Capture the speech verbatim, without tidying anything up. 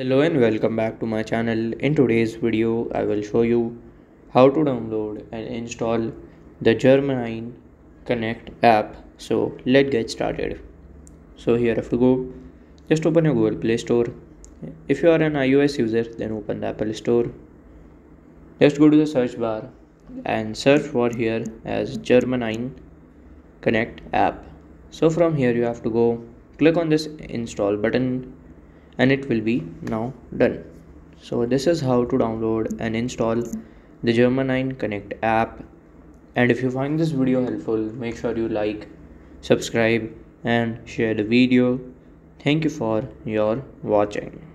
Hello and welcome back to my channel. In today's video, I will show you how to download and install the Garmin Connect app. So let's get started. So here have to go. Just open your Google Play Store. If you are an iOS user, then open the Apple Store. Just go to the search bar and search for here as Garmin Connect app. So from here you have to go. Click on this install button. And it will be now done. So this is how to download and install the Garmin Connect app. And if you find this video helpful, make sure you like, subscribe and share the video. Thank you for your watching.